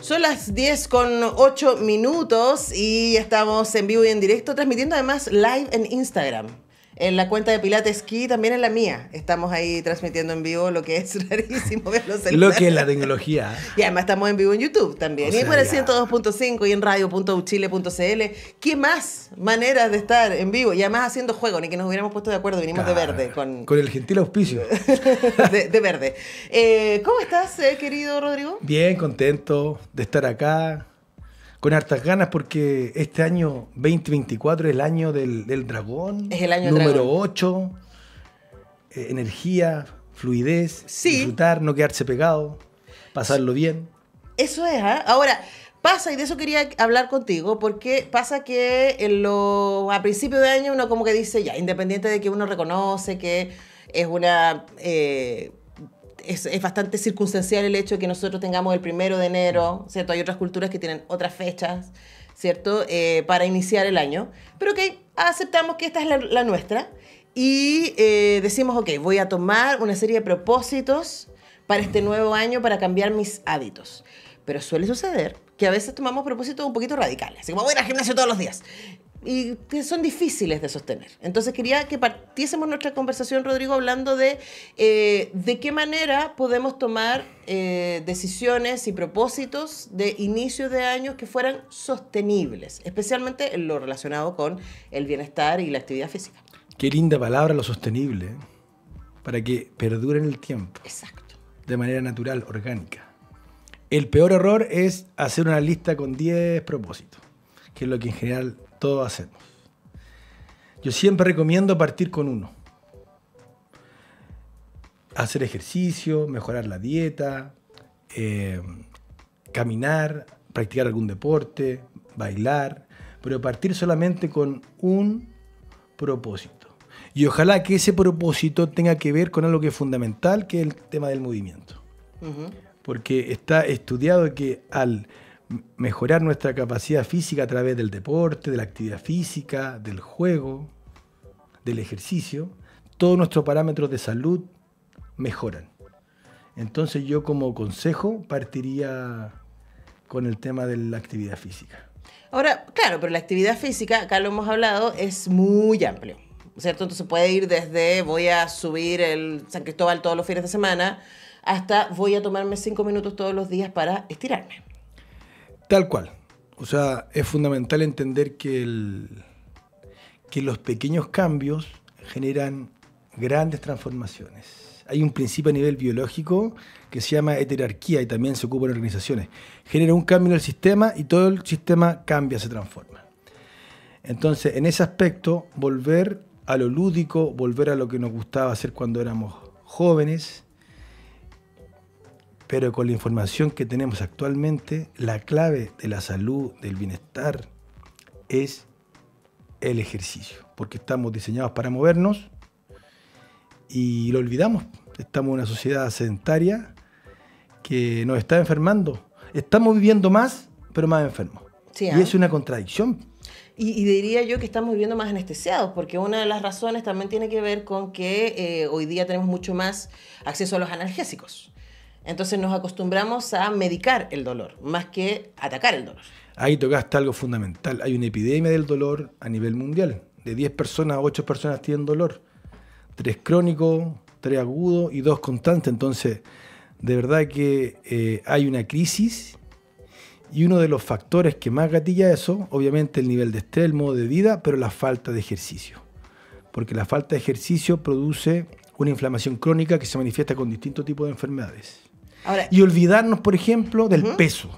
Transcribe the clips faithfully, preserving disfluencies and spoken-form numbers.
Son las diez con ocho minutos y estamos en vivo y en directo, transmitiendo además live en Instagram. En la cuenta de Pilates Qi, también en la mía. Estamos ahí transmitiendo en vivo, lo que es rarísimo ver los celulares. Lo que es la tecnología. Y además estamos en vivo en YouTube también. O sea, y por el ciento dos punto cinco y en radio punto uchile punto cl. ¿Qué más maneras de estar en vivo? Y además haciendo juego, ni que nos hubiéramos puesto de acuerdo. Vinimos claro, de verde. Con, con el gentil auspicio. de, de verde. Eh, ¿Cómo estás, eh, querido Rodrigo? Bien, contento de estar acá. Con hartas ganas porque este año veinte veinticuatro es el año del, del dragón. Es el año número dragón. ocho. Eh, energía, fluidez, sí. Disfrutar, no quedarse pegado, pasarlo bien. Eso es, ¿eh? Ahora, pasa, y de eso quería hablar contigo, porque pasa que en lo, a principio de año uno como que dice, ya, independiente de que uno reconoce que es una... Eh, Es, es bastante circunstancial el hecho de que nosotros tengamos el primero de enero, ¿cierto? Hay otras culturas que tienen otras fechas, ¿cierto? Eh, para iniciar el año. Pero que aceptamos que esta es la, la nuestra y eh, decimos, ok, voy a tomar una serie de propósitos para este nuevo año para cambiar mis hábitos. Pero suele suceder que a veces tomamos propósitos un poquito radicales. Así como voy a ir al gimnasio todos los días. Y que son difíciles de sostener. Entonces quería que partiésemos nuestra conversación, Rodrigo, hablando de eh, de qué manera podemos tomar eh, decisiones y propósitos de inicios de años que fueran sostenibles, especialmente en lo relacionado con el bienestar y la actividad física. Qué linda palabra, lo sostenible, ¿eh? Para que perdure en el tiempo. Exacto. De manera natural, orgánica. El peor error es hacer una lista con diez propósitos, que es lo que en general... todos hacemos. Yo siempre recomiendo partir con uno. Hacer ejercicio, mejorar la dieta, eh, caminar, practicar algún deporte, bailar, pero partir solamente con un propósito. Y ojalá que ese propósito tenga que ver con algo que es fundamental, que es el tema del movimiento. Uh-huh. Porque está estudiado que al... mejorar nuestra capacidad física a través del deporte, de la actividad física, del juego, del ejercicio, todos nuestros parámetros de salud mejoran. Entonces yo como consejo partiría con el tema de la actividad física. Ahora, claro, pero la actividad física, acá lo hemos hablado, es muy amplio, ¿cierto? Entonces puede ir desde voy a subir el San Cristóbal todos los fines de semana hasta voy a tomarme cinco minutos todos los días para estirarme. Tal cual. O sea, es fundamental entender que, el, que los pequeños cambios generan grandes transformaciones. Hay un principio a nivel biológico que se llama heterarquía y también se ocupa en organizaciones. Genera un cambio en el sistema y todo el sistema cambia, se transforma. Entonces, en ese aspecto, volver a lo lúdico, volver a lo que nos gustaba hacer cuando éramos jóvenes... Pero con la información que tenemos actualmente, la clave de la salud, del bienestar, es el ejercicio. Porque estamos diseñados para movernos y lo olvidamos. Estamos en una sociedad sedentaria que nos está enfermando. Estamos viviendo más, pero más enfermos. Sí, ¿eh? Y es una contradicción. Y, y diría yo que estamos viviendo más anestesiados, porque una de las razones también tiene que ver con que eh, hoy día tenemos mucho más acceso a los analgésicos. Entonces nos acostumbramos a medicar el dolor, más que atacar el dolor. Ahí tocaste algo fundamental. Hay una epidemia del dolor a nivel mundial. De diez personas, ocho personas tienen dolor. tres crónicos, tres agudos y dos constantes. Entonces, de verdad que eh, hay una crisis y uno de los factores que más gatilla eso, obviamente el nivel de estrés, el modo de vida, pero la falta de ejercicio. Porque la falta de ejercicio produce una inflamación crónica que se manifiesta con distintos tipos de enfermedades. Ahora, y olvidarnos, por ejemplo, del uh-huh. peso.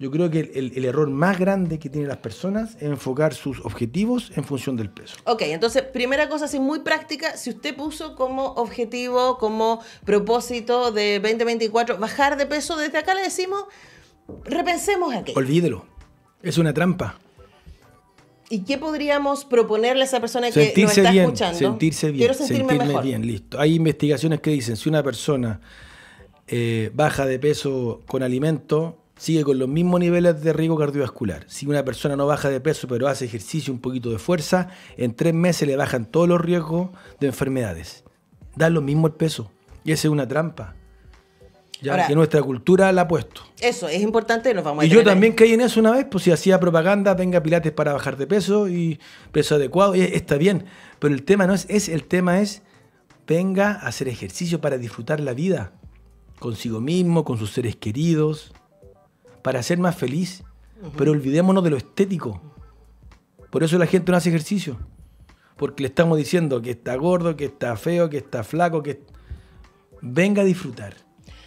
Yo creo que el, el, el error más grande que tienen las personas es enfocar sus objetivos en función del peso. Ok, entonces, primera cosa así muy práctica, si usted puso como objetivo, como propósito de veinte veinticuatro, bajar de peso, desde acá le decimos, repensemos aquí. Olvídelo, es una trampa. ¿Y qué podríamos proponerle a esa persona que nos está bien, escuchando? Sentirse bien, Quiero sentirme, sentirme mejor. bien, listo. Hay investigaciones que dicen, si una persona... Eh, baja de peso con alimento, sigue con los mismos niveles de riesgo cardiovascular. Si una persona no baja de peso pero hace ejercicio, un poquito de fuerza, en tres meses le bajan todos los riesgos de enfermedades. Da lo mismo el peso. Y esa es una trampa. Ya, ahora, que nuestra cultura la ha puesto. Eso, es importante, nos vamos a Y yo también ahí. caí en eso una vez, pues si hacía propaganda, venga Pilates para bajar de peso y peso adecuado, y está bien. Pero el tema no es, es, el tema es, venga a hacer ejercicio para disfrutar la vida, consigo mismo, con sus seres queridos, para ser más feliz. Uh-huh. Pero olvidémonos de lo estético. Por eso la gente no hace ejercicio. Porque le estamos diciendo que está gordo, que está feo, que está flaco, que... Venga a disfrutar.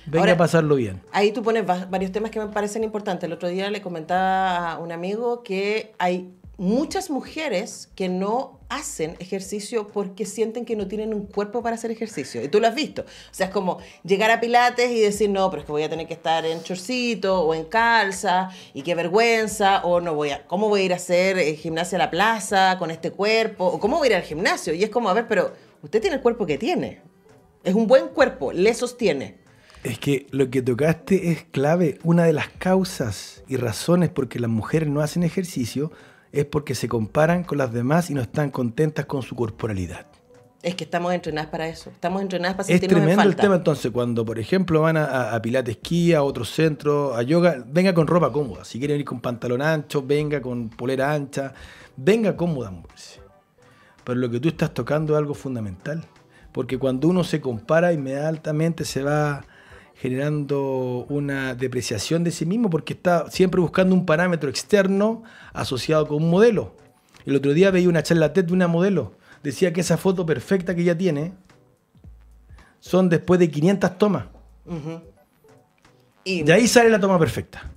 Venga Ahora, a pasarlo bien. Ahí tú pones varios temas que me parecen importantes. El otro día le comentaba a un amigo que hay muchas mujeres que no hacen ejercicio porque sienten que no tienen un cuerpo para hacer ejercicio. Y tú lo has visto. O sea, es como llegar a Pilates y decir, no, pero es que voy a tener que estar en chorcito o en calza y qué vergüenza, o no voy a, ¿cómo voy a ir a hacer gimnasia a la plaza con este cuerpo? O ¿cómo voy a ir al gimnasio? Y es como, a ver, pero usted tiene el cuerpo que tiene. Es un buen cuerpo, le sostiene. Es que lo que tocaste es clave. Una de las causas y razones por que las mujeres no hacen ejercicio es porque se comparan con las demás y no están contentas con su corporalidad. Es que estamos entrenadas para eso. Estamos entrenadas para sentirnos en falta. Es tremendo el tema. Entonces, cuando, por ejemplo, van a, a Pilates Qi, a otros centros, a yoga, venga con ropa cómoda. Si quieren ir con pantalón ancho, venga con polera ancha. Venga cómoda a moverse. Pero lo que tú estás tocando es algo fundamental. Porque cuando uno se compara, inmediatamente se va generando una depreciación de sí mismo, porque está siempre buscando un parámetro externo asociado con un modelo. El otro día veía una charla TED de una modelo. Decía que esa foto perfecta que ella tiene son después de quinientas tomas. Uh-huh. Y de ahí sale la toma perfecta.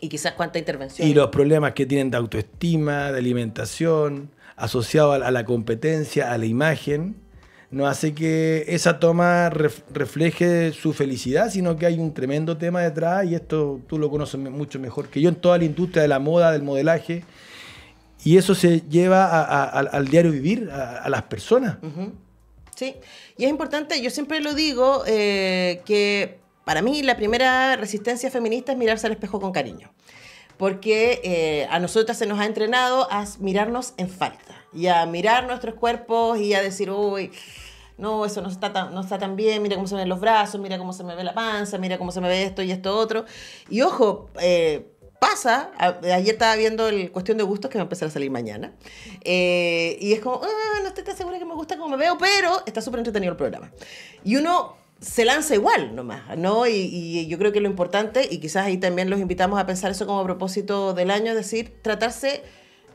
Y quizás cuánta intervención. Y los problemas que tienen de autoestima, de alimentación, asociado a la competencia, a la imagen... No hace que esa toma ref, refleje su felicidad, sino que hay un tremendo tema detrás, y esto tú lo conoces mucho mejor que yo, en toda la industria de la moda, del modelaje, y eso se lleva a, a, a, al diario vivir, a, a las personas. Uh-huh. Sí, y es importante, yo siempre lo digo, eh, que para mí la primera resistencia feminista es mirarse al espejo con cariño. Porque eh, a nosotras se nos ha entrenado a mirarnos en falta y a mirar nuestros cuerpos y a decir, uy, no, eso no está tan, no está tan bien, mira cómo se me ven los brazos, mira cómo se me ve la panza, mira cómo se me ve esto y esto otro. Y ojo, eh, pasa, a, ayer estaba viendo el Cuestión de Gustos que va a empezar a salir mañana, eh, y es como, ah, no estoy tan segura que me gusta cómo me veo, pero está súper entretenido el programa. Y uno... se lanza igual nomás, ¿no? Y, y yo creo que lo importante, y quizás ahí también los invitamos a pensar eso como a propósito del año, es decir, tratarse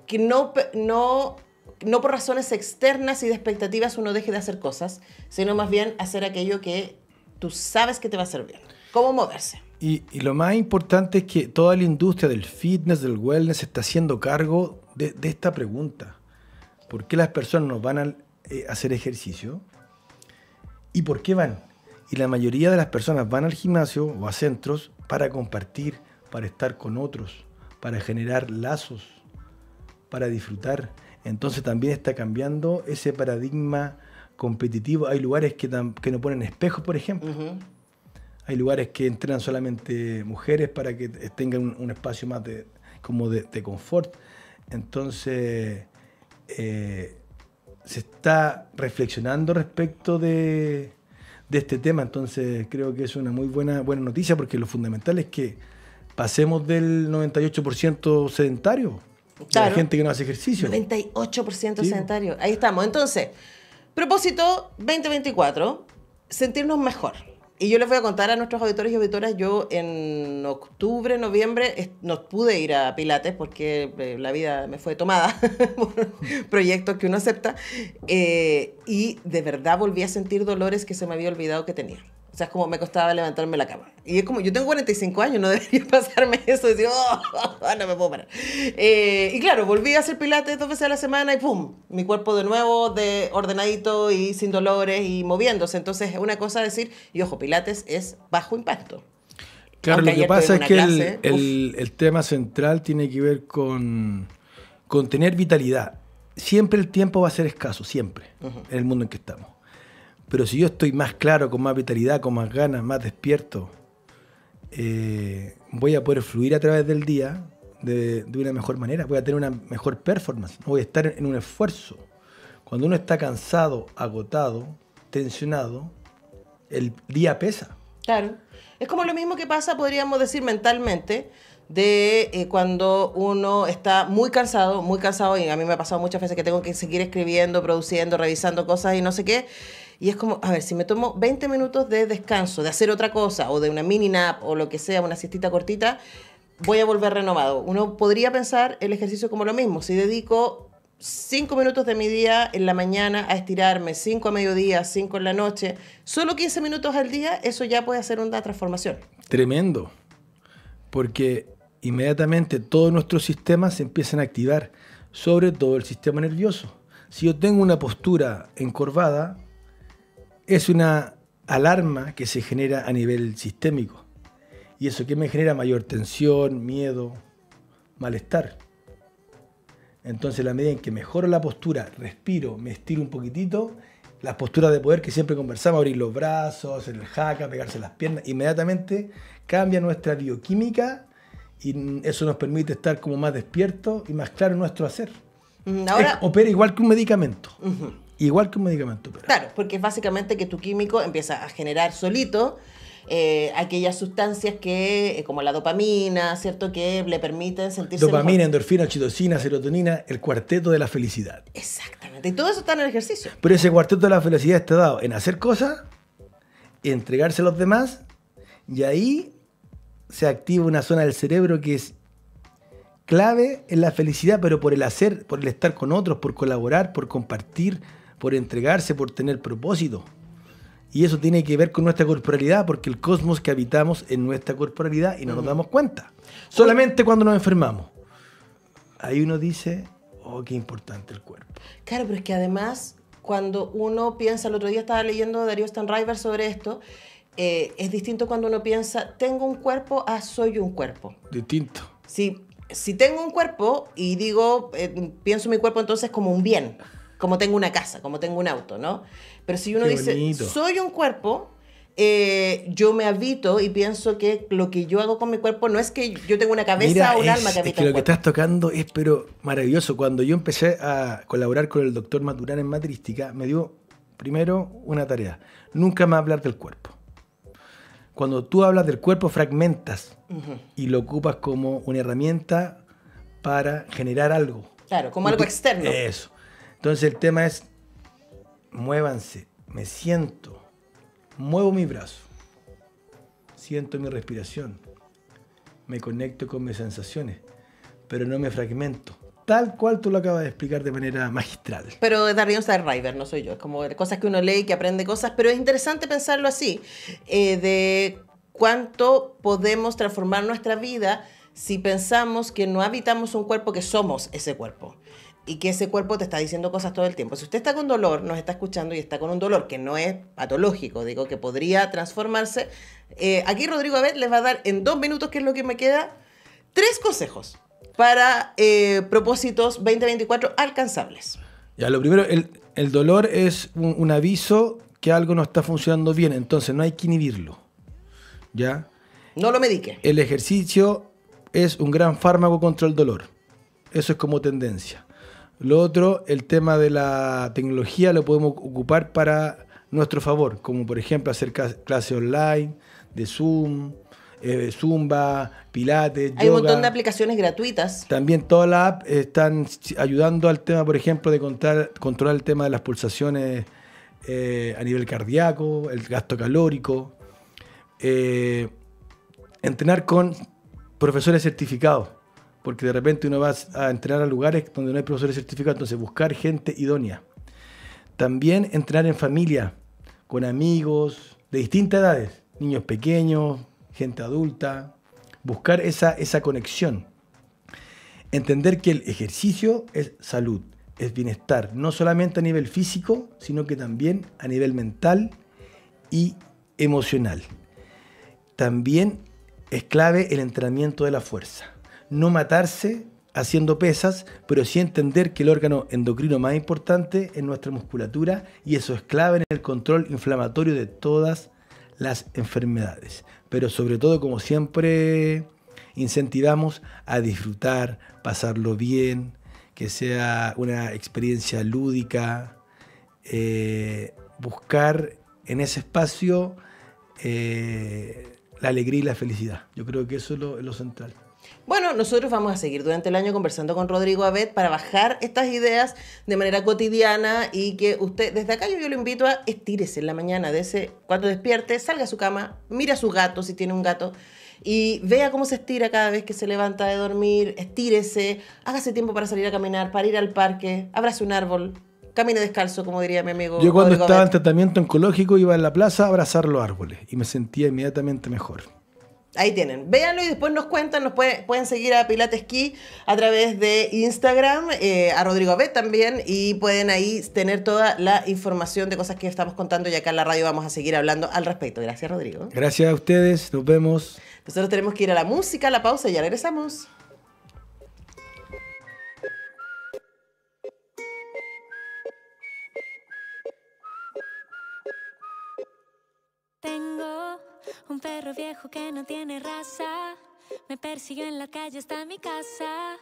que no, no, no por razones externas y de expectativas uno deje de hacer cosas, sino más bien hacer aquello que tú sabes que te va a hacer bien. ¿Cómo moverse? Y, y lo más importante es que toda la industria del fitness, del wellness, está haciendo cargo de, de esta pregunta. ¿Por qué las personas no van a eh, hacer ejercicio? ¿Y por qué van? Y la mayoría de las personas van al gimnasio o a centros para compartir, para estar con otros, para generar lazos, para disfrutar. Entonces también está cambiando ese paradigma competitivo. Hay lugares que, que no ponen espejos, por ejemplo. Uh-huh. Hay lugares que entrenan solamente mujeres para que tengan un, un espacio más de, como de, de confort. Entonces eh, se está reflexionando respecto de... de este tema, entonces creo que es una muy buena, buena noticia, porque lo fundamental es que pasemos del noventa y ocho por ciento sedentario, claro, de la gente que no hace ejercicio. noventa y ocho por ciento sí. Sedentario, ahí estamos. Entonces, propósito veinte veinticuatro, sentirnos mejor. Y yo les voy a contar a nuestros auditores y auditoras, yo en octubre, noviembre, no pude ir a Pilates porque la vida me fue tomada por proyectos que uno acepta. Eh, y de verdad volví a sentir dolores que se me había olvidado que tenía. O sea, es como me costaba levantarme de la cama. Y es como, yo tengo cuarenta y cinco años, no debería pasarme eso y decir, oh, no me puedo parar. Eh, y claro, volví a hacer Pilates dos veces a la semana y ¡pum! Mi cuerpo de nuevo, de ordenadito y sin dolores y moviéndose. Entonces, es una cosa decir, y ojo, Pilates es bajo impacto. Claro, aunque lo que pasa es que clase, el, el, el tema central tiene que ver con, con tener vitalidad. Siempre el tiempo va a ser escaso, siempre, uh-huh, en el mundo en que estamos. Pero si yo estoy más claro, con más vitalidad, con más ganas, más despierto, eh, voy a poder fluir a través del día de, de una mejor manera, voy a tener una mejor performance, voy a estar en un esfuerzo. Cuando uno está cansado, agotado, tensionado, el día pesa. Claro. Es como lo mismo que pasa, podríamos decir, mentalmente, de eh, cuando uno está muy cansado, muy cansado, y a mí me ha pasado muchas veces que tengo que seguir escribiendo, produciendo, revisando cosas y no sé qué, y es como, a ver, si me tomo veinte minutos de descanso, de hacer otra cosa, o de una mini nap, o lo que sea, una siestita cortita, voy a volver renovado. Uno podría pensar el ejercicio como lo mismo, si dedico cinco minutos de mi día en la mañana a estirarme, cinco a mediodía, cinco en la noche, solo quince minutos al día, eso ya puede hacer una transformación. Tremendo, porque inmediatamente todos nuestros sistemas se empiezan a activar, sobre todo el sistema nervioso. Si yo tengo una postura encorvada, es una alarma que se genera a nivel sistémico. Y eso que me genera mayor tensión, miedo, malestar. Entonces, la medida en que mejoro la postura, respiro, me estiro un poquitito, las posturas de poder que siempre conversamos, abrir los brazos, hacer el jaca, pegarse las piernas, inmediatamente cambia nuestra bioquímica y eso nos permite estar como más despiertos y más claro en nuestro hacer. Ahora, es, opera igual que un medicamento. Uh-huh. Igual que un medicamento. Opera. Claro, porque es básicamente que tu químico empieza a generar solito Eh, aquellas sustancias que, eh, como la dopamina, ¿cierto?, que le permiten sentirse Dopamina, mejor. endorfina, oxitocina, serotonina, el cuarteto de la felicidad. Exactamente. Y todo eso está en el ejercicio. Pero ese cuarteto de la felicidad está dado en hacer cosas, entregarse a los demás, y ahí se activa una zona del cerebro que es clave en la felicidad, pero por el hacer, por el estar con otros, por colaborar, por compartir, por entregarse, por tener propósito. Y eso tiene que ver con nuestra corporalidad, porque el cosmos que habitamos es nuestra corporalidad y no nos damos cuenta. Solamente cuando nos enfermamos. Ahí uno dice, oh, qué importante el cuerpo. Claro, pero es que además, cuando uno piensa, el otro día estaba leyendo a Darío Steinreiber sobre esto, eh, es distinto cuando uno piensa, tengo un cuerpo, ah, soy un cuerpo. Distinto. Si, si tengo un cuerpo y digo, eh, pienso mi cuerpo entonces como un bien. Como tengo una casa, como tengo un auto, ¿no? Pero si uno dice, soy un cuerpo, eh, yo me habito y pienso que lo que yo hago con mi cuerpo no es que yo tengo una cabeza Mira, o un es, alma que habita es que lo que estás tocando es pero maravilloso. Cuando yo empecé a colaborar con el doctor Maturán en Matrística, me dio primero una tarea. Nunca más hablar del cuerpo. Cuando tú hablas del cuerpo, fragmentas uh-huh. y lo ocupas como una herramienta para generar algo. Claro, como algo externo. Eso. Entonces el tema es, muévanse, me siento, muevo mi brazo, siento mi respiración, me conecto con mis sensaciones, pero no me fragmento, tal cual tú lo acabas de explicar de manera magistral. Pero es Darío Steinreiber, no soy yo, es como cosas que uno lee y que aprende cosas, pero es interesante pensarlo así, eh, de cuánto podemos transformar nuestra vida si pensamos que no habitamos un cuerpo, que somos ese cuerpo. Y que ese cuerpo te está diciendo cosas todo el tiempo. Si usted está con dolor, nos está escuchando y está con un dolor que no es patológico, digo, que podría transformarse. Eh, aquí Rodrigo Abett les va a dar en dos minutos, que es lo que me queda, tres consejos para eh, propósitos veinte veinticuatro alcanzables. Ya, lo primero, el, el dolor es un, un aviso que algo no está funcionando bien, entonces no hay que inhibirlo. ¿Ya? No lo medique. El ejercicio es un gran fármaco contra el dolor. Eso es como tendencia. Lo otro, el tema de la tecnología lo podemos ocupar para nuestro favor, como por ejemplo hacer clases online, de Zoom, eh, Zumba, Pilates, yoga. Hay un montón de aplicaciones gratuitas. También todas las apps están ayudando al tema, por ejemplo, de contar, controlar el tema de las pulsaciones eh, a nivel cardíaco, el gasto calórico. Eh, entrenar con profesores certificados. Porque de repente uno va a entrenar a lugares donde no hay profesores certificados, entonces buscar gente idónea. También entrenar en familia, con amigos de distintas edades, niños pequeños, gente adulta, buscar esa, esa conexión. Entender que el ejercicio es salud, es bienestar, no solamente a nivel físico, sino que también a nivel mental y emocional. También es clave el entrenamiento de la fuerza. No matarse haciendo pesas, pero sí entender que el órgano endocrino más importante es nuestra musculatura y eso es clave en el control inflamatorio de todas las enfermedades. Pero sobre todo, como siempre, incentivamos a disfrutar, pasarlo bien, que sea una experiencia lúdica, eh, buscar en ese espacio eh, la alegría y la felicidad. Yo creo que eso es lo, lo central. Bueno, nosotros vamos a seguir durante el año conversando con Rodrigo Abett para bajar estas ideas de manera cotidiana y que usted, desde acá yo, yo lo invito a estírese en la mañana, de ese, cuando despierte, salga a su cama, mira a su gato, si tiene un gato, y vea cómo se estira cada vez que se levanta de dormir, estírese, hágase tiempo para salir a caminar, para ir al parque, abrace un árbol, camine descalzo, como diría mi amigo. Yo cuando Rodrigo estaba Abett. en tratamiento oncológico iba a la plaza a abrazar los árboles y me sentía inmediatamente mejor. Ahí tienen, véanlo y después nos cuentan, nos puede, pueden seguir a Pilates Qi a través de Instagram, eh, a Rodrigo Abett también, y pueden ahí tener toda la información de cosas que estamos contando y acá en la radio vamos a seguir hablando al respecto. Gracias, Rodrigo. Gracias a ustedes, nos vemos. Nosotros tenemos que ir a la música, a la pausa y ya regresamos. Tengo un perro viejo que no tiene raza. Me persiguió en la calle hasta mi casa.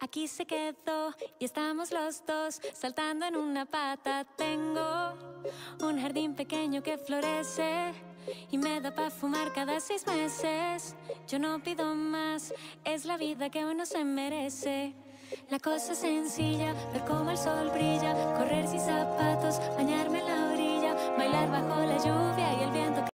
Aquí se quedó y estamos los dos saltando en una pata. Tengo un jardín pequeño que florece y me da pa' fumar cada seis meses. Yo no pido más, es la vida que uno se merece. La cosa es sencilla, ver cómo el sol brilla, correr sin zapatos, bañarme en la orilla, bailar bajo la lluvia y el viento que